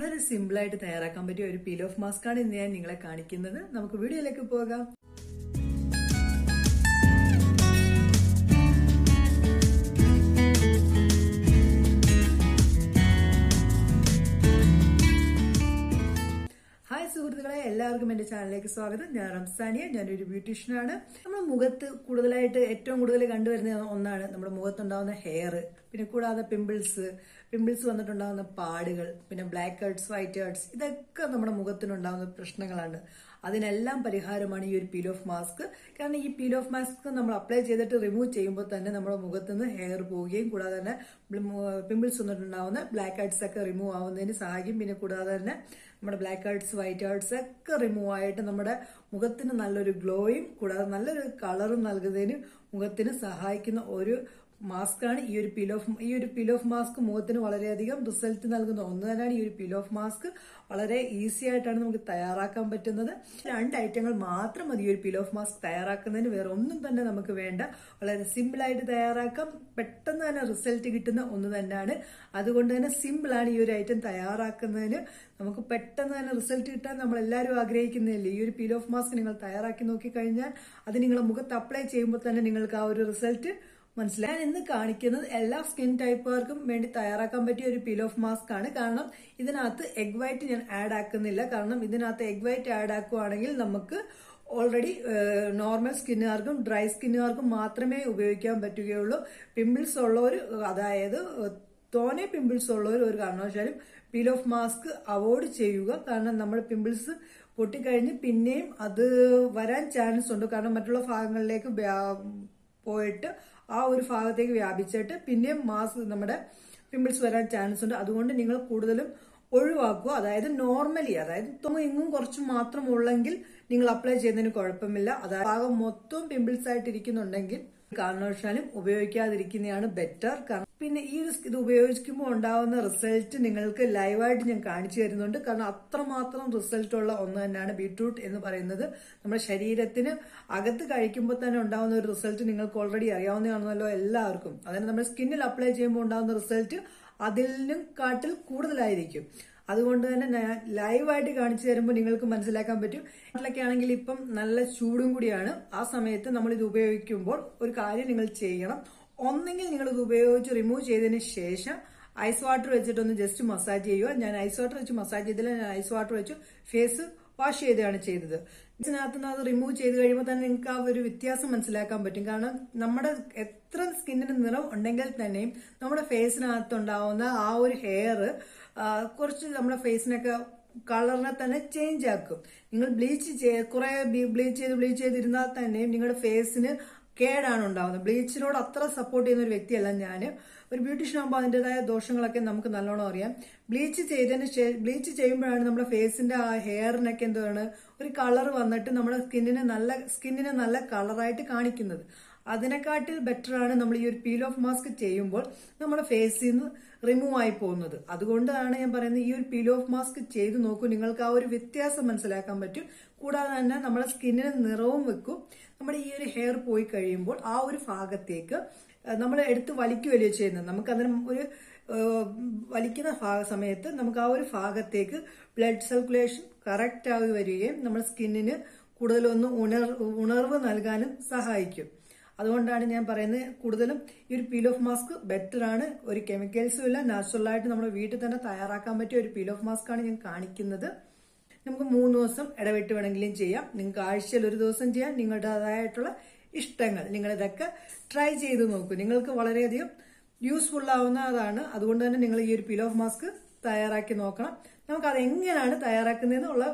വളരെ സിമ്പിൾ ആയിട്ട് തയ്യാറാക്കാൻ പറ്റിയ ഒരു പീൽ ഓഫ് മാസ്ക് ആണ് ഇന്ന് ഞാൻ നിങ്ങളെ കാണിക്കുന്നത്. നമുക്ക് വീഡിയോയിലേക്ക് പോകാം. സുഹൃത്തുക്കളെ, എല്ലാവർക്കും എന്റെ ചാനലിലേക്ക് സ്വാഗതം. ഞാൻ റംസാനിയ, ഞാനൊരു ബ്യൂട്ടീഷ്യനാണ്. നമ്മുടെ മുഖത്ത് കൂടുതലായിട്ട് ഏറ്റവും കൂടുതൽ കണ്ടുവരുന്ന ഒന്നാണ് നമ്മുടെ മുഖത്തുണ്ടാവുന്ന ഹെയർ, പിന്നെ കൂടാതെ പിമ്പിൾസ് വന്നിട്ടുണ്ടാകുന്ന പാടുകൾ, പിന്നെ ബ്ലാക്ക് ഹെഡ്സ്, വൈറ്റ് ഹെഡ്സ്, ഇതൊക്കെ നമ്മുടെ മുഖത്തിനുണ്ടാകുന്ന പ്രശ്നങ്ങളാണ്. അതിനെല്ലാം പരിഹാരമാണ് ഈ ഒരു പീൽ ഓഫ് മാസ്ക്. കാരണം ഈ പീൽ ഓഫ് മാസ്ക് നമ്മൾ അപ്ലൈ ചെയ്തിട്ട് റിമൂവ് ചെയ്യുമ്പോൾ തന്നെ നമ്മുടെ മുഖത്ത് നിന്ന് ഹെയർ പോവുകയും കൂടാതെ തന്നെ പിമ്പിൾസ് വന്നിട്ടുണ്ടാവുന്ന ബ്ലാക്ക് ഹെഡ്സ് ഒക്കെ റിമൂവ് ആവുന്നതിന് സഹായിക്കും. പിന്നെ കൂടാതെ തന്നെ നമ്മുടെ ബ്ലാക്ക് ഹെഡ്സ്, വൈറ്റ് ഹെഡ്സ് ഒക്കെ റിമൂവ് ആയിട്ട് നമ്മുടെ മുഖത്തിന് നല്ലൊരു ഗ്ലോയും കൂടാതെ നല്ലൊരു കളറും നൽകുന്നതിന് മുഖത്തിന് സഹായിക്കുന്ന ഒരു മാസ്കാണ് ഈ ഒരു പീൽ ഓഫ് മാസ്ക്. മുഖത്തിന് വളരെയധികം റിസൾട്ട് നൽകുന്ന ഒന്ന് തന്നെയാണ് ഈ ഒരു പീൽ ഓഫ് മാസ്ക്. വളരെ ഈസി ആയിട്ടാണ് നമുക്ക് തയ്യാറാക്കാൻ പറ്റുന്നത്. 2 ഐറ്റങ്ങൾ മാത്രം മതി ഈ ഒരു പീൽ ഓഫ് മാസ്ക് തയ്യാറാക്കുന്നതിന്, വേറെ ഒന്നും തന്നെ നമുക്ക് വേണ്ട. വളരെ സിമ്പിളായിട്ട് തയ്യാറാക്കാം, പെട്ടെന്ന് തന്നെ റിസൾട്ട് കിട്ടുന്ന ഒന്ന് തന്നെയാണ്. അതുകൊണ്ട് തന്നെ സിമ്പിളാണ് ഈ ഒരു ഐറ്റം തയ്യാറാക്കുന്നതിന്. നമുക്ക് പെട്ടെന്ന് തന്നെ റിസൾട്ട് കിട്ടാൻ നമ്മളെല്ലാവരും ആഗ്രഹിക്കുന്നില്ലേ? ഈ ഒരു പീൽ ഓഫ് മാസ്ക് നിങ്ങൾ തയ്യാറാക്കി നോക്കിക്കഴിഞ്ഞാൽ അത് നിങ്ങളുടെ മുഖത്ത് അപ്ലൈ ചെയ്യുമ്പോൾ തന്നെ നിങ്ങൾക്ക് ആ ഒരു റിസൾട്ട് മനസ്സിലായി. ഞാൻ ഇന്ന് കാണിക്കുന്നത് എല്ലാ സ്കിൻ ടൈപ്പുകാർക്കും വേണ്ടി തയ്യാറാക്കാൻ പറ്റിയ ഒരു പീൽ ഓഫ് മാസ്ക് ആണ്. കാരണം ഇതിനകത്ത് എഗ് വൈറ്റ് ഞാൻ ആഡ് ആക്കുന്നില്ല. കാരണം ഇതിനകത്ത് എഗ് വൈറ്റ് ആഡ് ആക്കുവാണെങ്കിൽ നമുക്ക് ഓൾറെഡി നോർമൽ സ്കിന്നുകാർക്കും ഡ്രൈ സ്കിന്നുകാർക്കും മാത്രമേ ഉപയോഗിക്കാൻ പറ്റുകയുള്ളൂ. പിമ്പിൾസ് ഉള്ളവർ, അതായത് തോനെ പിമ്പിൾസ് ഉള്ളവർ ഒരു കാരണവശാലും പീൽ ഓഫ് മാസ്ക് അവോയ്ഡ് ചെയ്യുക. കാരണം നമ്മുടെ പിമ്പിൾസ് പൊട്ടിക്കഴിഞ്ഞ് പിന്നെയും അത് വരാൻ ചാൻസ് ഉണ്ട്. കാരണം മറ്റുള്ള ഭാഗങ്ങളിലേക്ക് പോയിട്ട് ആ ഒരു ഭാഗത്തേക്ക് വ്യാപിച്ചിട്ട് പിന്നെയും മാസ്ക് നമ്മുടെ പിമ്പിൾസ് വരാൻ ചാൻസ് ഉണ്ട്. അതുകൊണ്ട് നിങ്ങൾ കൂടുതലും ഒഴിവാക്കുക. അതായത് നോർമലി, അതായത് ഇങ്ങും കുറച്ച് മാത്രം ഉള്ളെങ്കിൽ നിങ്ങൾ അപ്ലൈ ചെയ്യുന്നതിന് കുഴപ്പമില്ല. അതായത് ഭാഗം മൊത്തം പിമ്പിൾസ് ആയിട്ടിരിക്കുന്നുണ്ടെങ്കിൽ കാരണവശാലും ഉപയോഗിക്കാതിരിക്കുന്നതാണ് ബെറ്റർ. കാരണം പിന്നെ ഈ ഇത് ഉപയോഗിക്കുമ്പോൾ ഉണ്ടാവുന്ന റിസൾട്ട് നിങ്ങൾക്ക് ലൈവായിട്ട് ഞാൻ കാണിച്ചു തരുന്നുണ്ട്. കാരണം അത്രമാത്രം റിസൾട്ടുള്ള ഒന്ന് തന്നെയാണ് ബീട്രൂട്ട് എന്ന് പറയുന്നത്. നമ്മുടെ ശരീരത്തിന് അകത്ത് കഴിക്കുമ്പോൾ തന്നെ ഉണ്ടാവുന്ന ഒരു റിസൾട്ട് നിങ്ങൾക്ക് ഓൾറെഡി അറിയാവുന്നതാണല്ലോ എല്ലാവർക്കും. അതായത് നമ്മുടെ സ്കിന്നിൽ അപ്ലൈ ചെയ്യുമ്പോൾ ഉണ്ടാവുന്ന റിസൾട്ട് അതിലും കാട്ടിൽ കൂടുതലായിരിക്കും. അതുകൊണ്ട് തന്നെ ഞാൻ ലൈവായിട്ട് കാണിച്ചു തരുമ്പോൾ നിങ്ങൾക്ക് മനസ്സിലാക്കാൻ പറ്റും. നാട്ടിലൊക്കെ ആണെങ്കിൽ ഇപ്പം നല്ല ചൂടും കൂടിയാണ്. ആ സമയത്ത് നമ്മൾ ഇത് ഉപയോഗിക്കുമ്പോൾ ഒരു കാര്യം നിങ്ങൾ ചെയ്യണം. ഒന്നെങ്കിൽ നിങ്ങളിത് ഉപയോഗിച്ച് റിമൂവ് ചെയ്തതിന് ശേഷം ഐസ് വാട്ടർ വെച്ചിട്ടൊന്ന് ജസ്റ്റ് മസാജ് ചെയ്യുക. ഞാൻ ഐസ് വാട്ടർ വെച്ച് മസാജ് ചെയ്തില്ല. ഞാൻ ഐസ് വാട്ടർ വെച്ച് ഫേസ് വാഷ് ചെയ്താണ് ചെയ്തത്. ഇതിനകത്തുനിന്ന് അത് റിമൂവ് ചെയ്ത് കഴിയുമ്പോൾ തന്നെ നിങ്ങൾക്ക് ആ ഒരു വ്യത്യാസം മനസ്സിലാക്കാൻ പറ്റും. കാരണം നമ്മുടെ എത്ര സ്കിന്നിന് നിറം ഉണ്ടെങ്കിൽ തന്നെയും നമ്മുടെ ഫേസിനകത്തുണ്ടാവുന്ന ആ ഒരു ഹെയർ കുറച്ച് നമ്മുടെ ഫേസിനൊക്കെ കളറിനെ തന്നെ ചേഞ്ച് ആക്കും. നിങ്ങൾ ബ്ലീച്ച് ചെയ്തിരുന്നാൽ തന്നെയും നിങ്ങളുടെ ഫേസിന് കേടാണ് ഉണ്ടാവുന്നത്. ബ്ലീച്ചിനോട് അത്ര സപ്പോർട്ട് ചെയ്യുന്ന ഒരു വ്യക്തിയല്ല ഞാൻ. ഒരു ബ്യൂട്ടീഷ്യൻ ആകുമ്പോൾ അതിൻ്റെതായ ദോഷങ്ങളൊക്കെ നമുക്ക് നല്ലോണം അറിയാം. ബ്ലീച്ച് ചെയ്യുമ്പോഴാണ് നമ്മുടെ ഫേസിന്റെ ആ ഹെയറിനൊക്കെ എന്താണ് ഒരു കളർ വന്നിട്ട് നമ്മുടെ സ്കിന്നിന് നല്ല കളറായിട്ട് കാണിക്കുന്നത്. അതിനെക്കാട്ടിൽ ബെറ്ററാണ് നമ്മൾ ഈ ഒരു പീൽ ഓഫ് മാസ്ക് ചെയ്യുമ്പോൾ നമ്മുടെ ഫേസിൽ നിന്ന് റിമൂവ് ആയി പോകുന്നത്. അതുകൊണ്ടാണ് ഞാൻ പറയുന്നത് ഈ ഒരു പീൽ ഓഫ് മാസ്ക് ചെയ്ത് നോക്കൂ. നിങ്ങൾക്ക് ആ ഒരു വ്യത്യാസം മനസ്സിലാക്കാൻ പറ്റും. കൂടാതെ തന്നെ നമ്മുടെ സ്കിന്നിന് നിറവും വെക്കും. നമ്മുടെ ഈ ഒരു ഹെയർ പോയി കഴിയുമ്പോൾ ആ ഒരു ഭാഗത്തേക്ക് നമ്മൾ എടുത്ത് വലിക്കുകയല്ലോ ചെയ്യുന്നത്. നമുക്കതിന് ഒരു വലിക്കുന്ന സമയത്ത് നമുക്ക് ആ ഒരു ഭാഗത്തേക്ക് ബ്ലഡ് സർക്കുലേഷൻ കറക്റ്റ് ആയി വരികയും നമ്മുടെ സ്കിന്നിന് കൂടുതലൊന്ന് ഉണർവ് നൽകാനും സഹായിക്കും. അതുകൊണ്ടാണ് ഞാൻ പറയുന്നത് കൂടുതലും ഈ ഒരു പീൽ ഓഫ് മാസ്ക് ബെറ്ററാണ്. ഒരു കെമിക്കൽസും ഇല്ല, നാച്ചുറലായിട്ട് നമ്മുടെ വീട്ടിൽ തന്നെ തയ്യാറാക്കാൻ പറ്റിയ ഒരു പീൽ ഓഫ് മാസ്ക് ആണ് ഞാൻ കാണിക്കുന്നത്. നമുക്ക് 3 ദിവസം ഇടവിട്ട് വേണമെങ്കിലും ചെയ്യാം. നിങ്ങൾക്ക് ആഴ്ചയിൽ ഒരു ദിവസം ചെയ്യാം. നിങ്ങളുടേതായിട്ടുള്ള ഇഷ്ടങ്ങൾ നിങ്ങളിതൊക്കെ ട്രൈ ചെയ്ത് നോക്കൂ. നിങ്ങൾക്ക് വളരെയധികം യൂസ്ഫുൾ ആവുന്നതാണ്. അതുകൊണ്ട് തന്നെ നിങ്ങൾ ഈ ഒരു പീൽ ഓഫ് മാസ്ക് തയ്യാറാക്കി നോക്കണം. നമുക്കത് എങ്ങനെയാണ് തയ്യാറാക്കുന്നതെന്നുള്ള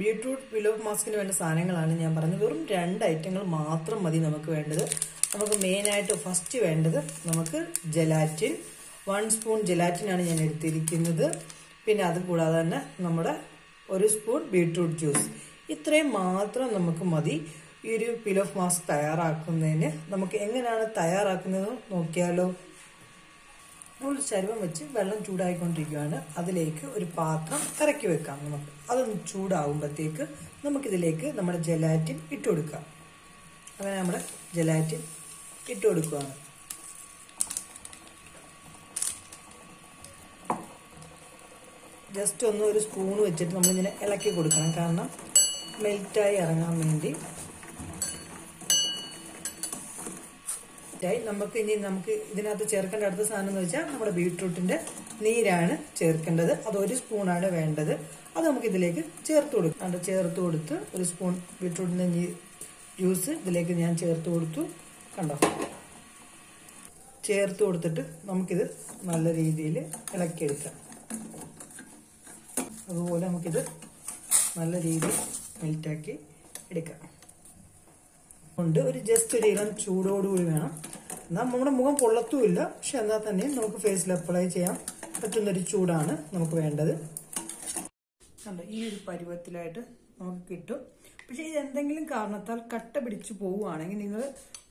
ബീട്രൂട്ട് പീൽ ഓഫ് മാസ്കിന് വേണ്ട സാധനങ്ങളാണ് ഞാൻ പറഞ്ഞത്. വെറും 2 ഐറ്റങ്ങൾ മാത്രം മതി നമുക്ക് വേണ്ടത്. നമുക്ക് മെയിനായിട്ട് ഫസ്റ്റ് വേണ്ടത് നമുക്ക് ജെലാറ്റിൻ. 1 സ്പൂൺ ജെലാറ്റിനാണ് ഞാൻ എടുത്തിരിക്കുന്നത്. പിന്നെ അതുകൂടാതെ തന്നെ നമ്മുടെ 1 സ്പൂൺ ബീട്രൂട്ട് ജ്യൂസ്. ഇത്രയും മാത്രം നമുക്ക് മതി ഈ ഒരു പീൽ ഓഫ് മാസ്ക് തയ്യാറാക്കുന്നതിന്. നമുക്ക് എങ്ങനെയാണ് തയ്യാറാക്കുന്നത് നോക്കിയാലോ. ഒരു ചരുവം വെച്ച് വെള്ളം ചൂടായിക്കൊണ്ടിരിക്കുകയാണ്. അതിലേക്ക് ഒരു പാത്രം ഇറക്കി വെക്കാം. നമുക്ക് അതൊന്ന് ചൂടാവുമ്പോഴത്തേക്ക് നമുക്കിതിലേക്ക് നമ്മുടെ ജെലാറ്റിൻ ഇട്ട് കൊടുക്കാം. അങ്ങനെ നമ്മുടെ ജെലാറ്റിൻ ഇട്ട് കൊടുക്കുകയാണ്. just on the spoon with it, melt I നമുക്ക് ഇതിനകത്ത് ചേർക്കേണ്ട അടുത്ത സാധനം എന്ന് വെച്ചാൽ നമ്മുടെ ബീറ്റ്റൂട്ടിന്റെ നീരാണ് ചേർക്കേണ്ടത് അത് ഒരു സ്പൂൺ ആണ് വേണ്ടത് അത് നമുക്ക് ഇതിലേക്ക് ചേർത്ത് കൊടുക്കാം അത് ചേർത്ത് കൊടുത്ത് ഒരു സ്പൂൺ ബീറ്റ്റൂട്ടിന്റെ ജ്യൂസ് ഇതിലേക്ക് ഞാൻ ചേർത്ത് കൊടുത്തു കണ്ടോ ചേർത്ത് കൊടുത്തിട്ട് നമുക്ക് ഇത് നല്ല രീതിയിൽ ഇളക്കി എടുക്കാം അതുപോലെ നമുക്ക് ഇത് നല്ല രീതിയിൽ മെൽറ്റ് ആക്കി എടുക്കാം ഉണ്ട് ഒരു ജസ്റ്റ് ഒരു ഇളം ചൂടോട് കൂടി വേണം നമ്മുടെ മുഖം പൊള്ളത്തുമില്ല പക്ഷെ എന്നാൽ തന്നെ നമുക്ക് ഫേസിൽ അപ്ലൈ ചെയ്യാൻ പറ്റുന്ന ഒരു ചൂടാണ് നമുക്ക് വേണ്ടത് കണ്ടോ ഈ ഒരു പരുവത്തിലായിട്ട് നമുക്ക് കിട്ടും പക്ഷെ ഇത് എന്തെങ്കിലും കാരണത്താൽ കട്ട പിടിച്ചു പോവുകയാണെങ്കിൽ നിങ്ങൾ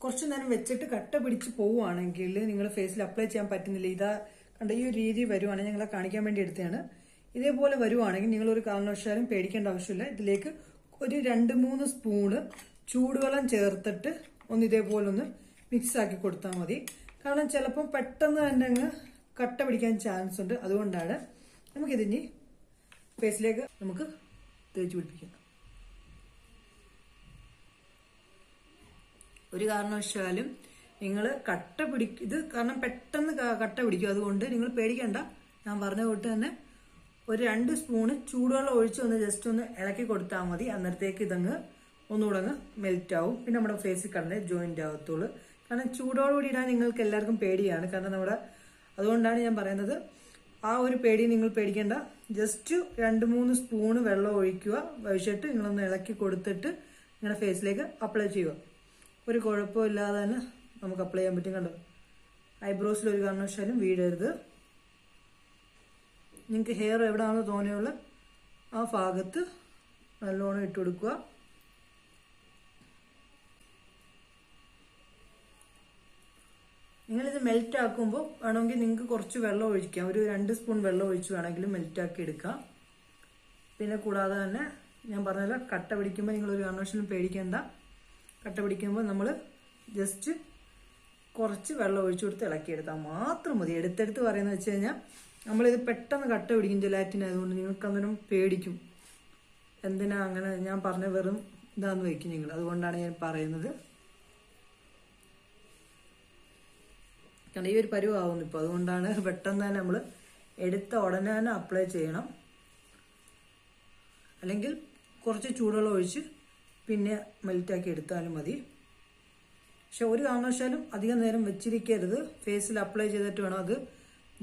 കുറച്ച് നേരം വെച്ചിട്ട് കട്ട പിടിച്ചു പോവുകയാണെങ്കിൽ നിങ്ങൾ ഫേസിൽ അപ്ലൈ ചെയ്യാൻ പറ്റുന്നില്ല ഇതാ കണ്ടോ ഈ ഒരു രീതി വരുവാണെങ്കിൽ ഞങ്ങളെ കാണിക്കാൻ വേണ്ടി എടുത്തതാണ് ഇതേപോലെ വരുവാണെങ്കിൽ നിങ്ങൾ ഒരു കാരണവശാലും പേടിക്കേണ്ട ആവശ്യമില്ല ഇതിലേക്ക് ഒരു 2-3 സ്പൂൺ ചൂടുവെള്ളം ചേർത്തിട്ട് ഒന്ന് ഇതേപോലെ ഒന്ന് മിക്സ് ആക്കി കൊടുത്താൽ മതി കാരണം ചിലപ്പോൾ പെട്ടെന്ന് തന്നെ അങ്ങ് കട്ട പിടിക്കാൻ ചാൻസ് ഉണ്ട് അതുകൊണ്ടാണ് നമുക്കിതിനി ഫേസിലേക്ക് നമുക്ക് തേച്ച് പിടിപ്പിക്കാം ഒരു കാരണവശാലും നിങ്ങൾ കട്ട പിടിക്കും ഇത് കാരണം പെട്ടെന്ന് കട്ട പിടിക്കും അതുകൊണ്ട് നിങ്ങൾ പേടിക്കണ്ട ഞാൻ പറഞ്ഞ തൊട്ട് തന്നെ ഒരു 2 സ്പൂണ് ചൂടുവെള്ളം ഒഴിച്ച് ഒന്ന് ജസ്റ്റ് ഒന്ന് ഇളക്കി കൊടുത്താൽ മതി അന്നേരത്തേക്ക് ഇതങ്ങ് ഒന്നുകൂടെ അങ്ങ് മെൽറ്റ് ആവും പിന്നെ നമ്മുടെ ഫേസിൽ കടന്ന് ജോയിൻ്റ് ആകത്തുള്ളൂ കാരണം ചൂടോടുകൂടി ഇടാൻ നിങ്ങൾക്ക് എല്ലാവർക്കും പേടിയാണ് കാരണം നമ്മുടെ അതുകൊണ്ടാണ് ഞാൻ പറയുന്നത് ആ ഒരു പേടി നിങ്ങൾ പേടിക്കേണ്ട ജസ്റ്റ് 2-3 സ്പൂണ് വെള്ളം ഒഴിക്കുക ഒഴിച്ചിട്ട് നിങ്ങളൊന്ന് ഇളക്കി കൊടുത്തിട്ട് നിങ്ങളുടെ ഫേസിലേക്ക് അപ്ലൈ ചെയ്യുക ഒരു കുഴപ്പമില്ലാതെ തന്നെ നമുക്ക് അപ്ലൈ ചെയ്യാൻ പറ്റും കണ്ടോ ഐബ്രോസിൽ ഒരു കാരണവശാലും വീഴരുത് നിങ്ങൾക്ക് ഹെയർ എവിടെയാണോ തോന്നിയുള്ള ആ ഭാഗത്ത് നല്ലോണം ഇട്ട് കൊടുക്കുക നിങ്ങളിത് മെൽറ്റ് ആക്കുമ്പോൾ വേണമെങ്കിൽ നിങ്ങൾക്ക് കുറച്ച് വെള്ളം ഒഴിക്കാം ഒരു 2 സ്പൂൺ വെള്ളം ഒഴിച്ച് വേണമെങ്കിലും മെൽറ്റാക്കി എടുക്കാം പിന്നെ കൂടാതെ തന്നെ ഞാൻ പറഞ്ഞല്ലോ കട്ട പിടിക്കുമ്പോൾ നിങ്ങളൊരു കാരണവശാലും പേടിക്കേണ്ട കട്ട പിടിക്കുമ്പോൾ നമ്മൾ ജസ്റ്റ് കുറച്ച് വെള്ളം ഒഴിച്ചു കൊടുത്ത് ഇളക്കിയെടുത്താൽ മാത്രം മതി എടുത്തെടുത്ത് പറയുന്നത് വെച്ച് കഴിഞ്ഞാൽ നമ്മളിത് പെട്ടെന്ന് കട്ട പിടിക്കും ജലാറ്റിൻ ആയതുകൊണ്ട് നിങ്ങൾക്ക് അന്നേരം പേടിക്കും എന്തിനാ അങ്ങനെ ഞാൻ പറഞ്ഞ വെറും ഇതാന്ന് വയ്ക്കും നിങ്ങൾ അതുകൊണ്ടാണ് ഞാൻ പറയുന്നത് കാരണം ഈ ഒരു പരുവാകുന്നു ഇപ്പോൾ അതുകൊണ്ടാണ് പെട്ടെന്ന് തന്നെ നമ്മൾ എടുത്ത ഉടനെ തന്നെ അപ്ലൈ ചെയ്യണം അല്ലെങ്കിൽ കുറച്ച് ചൂടുവെള്ളം ഒഴിച്ച് പിന്നെ മെൽറ്റാക്കി എടുത്താലും മതി പക്ഷെ ഒരു കാരണവശാലും അധികം നേരം വെച്ചിരിക്കരുത് ഫേസിൽ അപ്ലൈ ചെയ്തിട്ട് വേണം അത്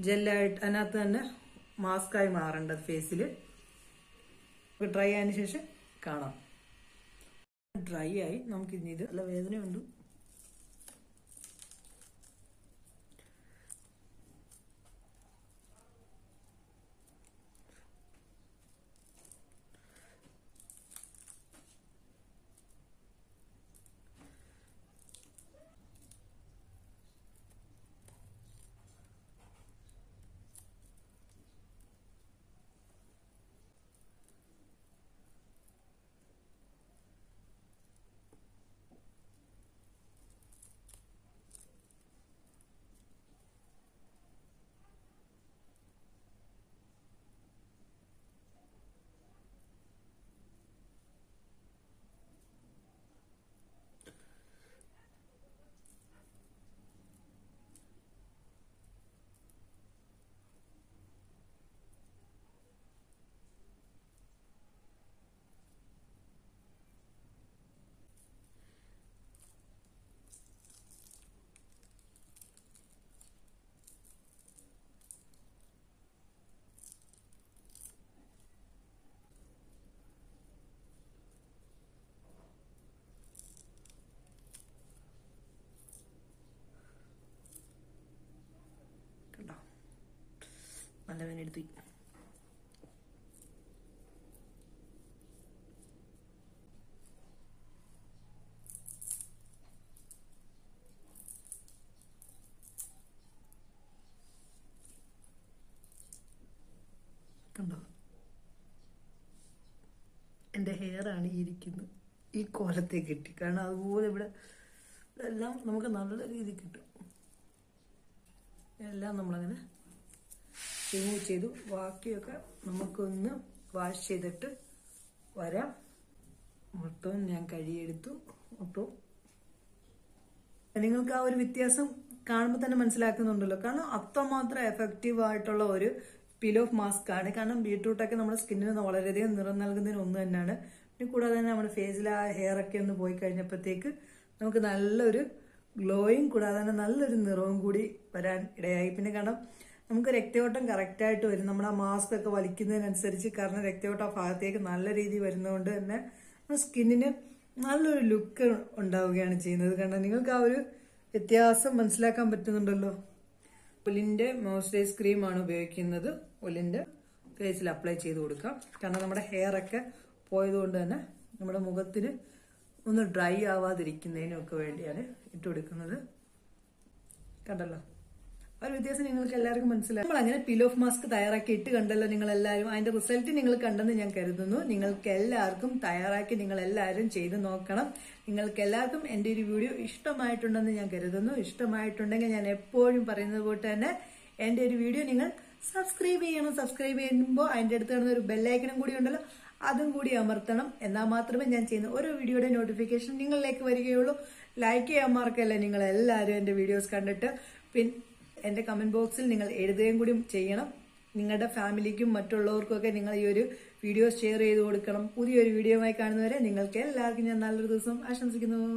ജെല്ലായിട്ട് അതിനകത്ത് തന്നെ മാസ്കായി മാറേണ്ടത് ഫേസിൽ ഡ്രൈ ആയതിനു ശേഷം കാണാം ഡ്രൈ ആയി നമുക്ക് ഇനി ഇത് നല്ല വേദനയുണ്ട് എടുത്തു കണ്ടോ എൻ്റെ ഹെയറാണ് ഇരിക്കുന്നത് ഈ കോലത്തെ കിട്ടി കാരണം അതുപോലെ ഇവിടെ എല്ലാം നമുക്ക് നല്ല രീതിയിൽ കിട്ടും എല്ലാം നമ്മളങ്ങനെ remove chedu, vaakiyokka namukkonnu wash cheyidittu varam. Mottam njan kazhiye eduthu. Appo ningalkku aa oru vyathyasam കാണുമ്പോൾ തന്നെ മനസ്സിലാക്കുന്നുണ്ടല്ലോ കാരണം അത്രമാത്രം എഫക്റ്റീവ് ആയിട്ടുള്ള ഒരു പീൽ ഓഫ് മാസ്ക് ആണ് കാരണം ബീട്രൂട്ട് ഒക്കെ നമ്മുടെ സ്കിന്നിന് വളരെ അധികം നിറം നൽകുന്നതിന് ഒന്ന് തന്നെയാണ് പിന്നെ കൂടാതെ തന്നെ നമ്മുടെ ഫേസിലെ ഹെയർ ഒക്കെ ഒന്ന് പോയി കഴിഞ്ഞപ്പോഴേക്ക് നമുക്ക് നല്ലൊരു ഗ്ലോയിങ് കൂടാതെ തന്നെ നല്ലൊരു നിറവും കൂടി വരാൻ ഇടയായി പിന്നെ കാരണം നമുക്ക് രക്തയോട്ടം കറക്റ്റ് ആയിട്ട് വരും നമ്മുടെ മാസ്ക് ഒക്കെ വലിക്കുന്നതിനനുസരിച്ച് കാരണം രക്തയോട്ടം ആ ഭാഗത്തേക്ക് നല്ല രീതിയിൽ വരുന്നതുകൊണ്ട് തന്നെ നമ്മുടെ സ്കിന്നിന് നല്ലൊരു ലുക്ക് ഉണ്ടാവുകയാണ് ചെയ്യുന്നത് കാരണം നിങ്ങൾക്ക് ആ ഒരു വ്യത്യാസം മനസ്സിലാക്കാൻ പറ്റുന്നുണ്ടല്ലോ ഒലിന്റെ മോയ്സ്ചറൈസ് ക്രീം ആണ് ഉപയോഗിക്കുന്നത് ഒലിന്റെ ഫേസിൽ അപ്ലൈ ചെയ്ത് കൊടുക്കാം കാരണം നമ്മുടെ ഹെയർ ഒക്കെ പോയതുകൊണ്ട് തന്നെ നമ്മുടെ മുഖത്തിന് ഒന്ന് ഡ്രൈ ആവാതിരിക്കുന്നതിനൊക്കെ വേണ്ടിയാണ് ഇട്ട് കൊടുക്കുന്നത് കണ്ടല്ലോ ആ ഒരു വ്യത്യാസം നിങ്ങൾക്ക് എല്ലാവർക്കും മനസ്സിലായി നമ്മൾ അങ്ങനെ പീൽ ഓഫ് മാസ്ക് തയ്യാറാക്കി ഇട്ട് കണ്ടല്ലോ നിങ്ങൾ എല്ലാവരും അതിന്റെ റിസൾട്ട് നിങ്ങൾ കണ്ടെന്ന് ഞാൻ കരുതുന്നു നിങ്ങൾക്ക് എല്ലാവർക്കും തയ്യാറാക്കി നിങ്ങൾ എല്ലാവരും ചെയ്ത് നോക്കണം നിങ്ങൾക്ക് എല്ലാവർക്കും എന്റെ ഒരു വീഡിയോ ഇഷ്ടമായിട്ടുണ്ടെന്ന് ഞാൻ കരുതുന്നു ഇഷ്ടമായിട്ടുണ്ടെങ്കിൽ ഞാൻ എപ്പോഴും പറയുന്നത് പോലെ തന്നെ എന്റെ ഒരു വീഡിയോ നിങ്ങൾ സബ്സ്ക്രൈബ് ചെയ്യണം സബ്സ്ക്രൈബ് ചെയ്യുമ്പോൾ അതിന്റെ അടുത്ത് കാണുന്ന ഒരു ബെല്ലൈക്കണും കൂടി ഉണ്ടല്ലോ അതും കൂടി അമർത്തണം എന്നാൽ മാത്രമേ ഞാൻ ചെയ്യുന്ന ഓരോ വീഡിയോയുടെ നോട്ടിഫിക്കേഷൻ നിങ്ങളിലേക്ക് വരികയുള്ളൂ ലൈക്ക് ചെയ്യാൻ മറക്കല്ലേ നിങ്ങൾ എല്ലാവരും എന്റെ വീഡിയോസ് കണ്ടിട്ട് പിന്നെ എന്റെ കമന്റ് ബോക്സിൽ നിങ്ങൾ എഴുതുകയും കൂടി ചെയ്യണം നിങ്ങളുടെ ഫാമിലിക്കും മറ്റുള്ളവർക്കൊക്കെ നിങ്ങൾ ഈ ഒരു വീഡിയോ ഷെയർ ചെയ്ത് കൊടുക്കണം പുതിയൊരു വീഡിയോയുമായി കാണുന്നവരെ നിങ്ങൾക്ക് എല്ലാവർക്കും ഞാൻ നല്ലൊരു ദിവസം ആശംസിക്കുന്നു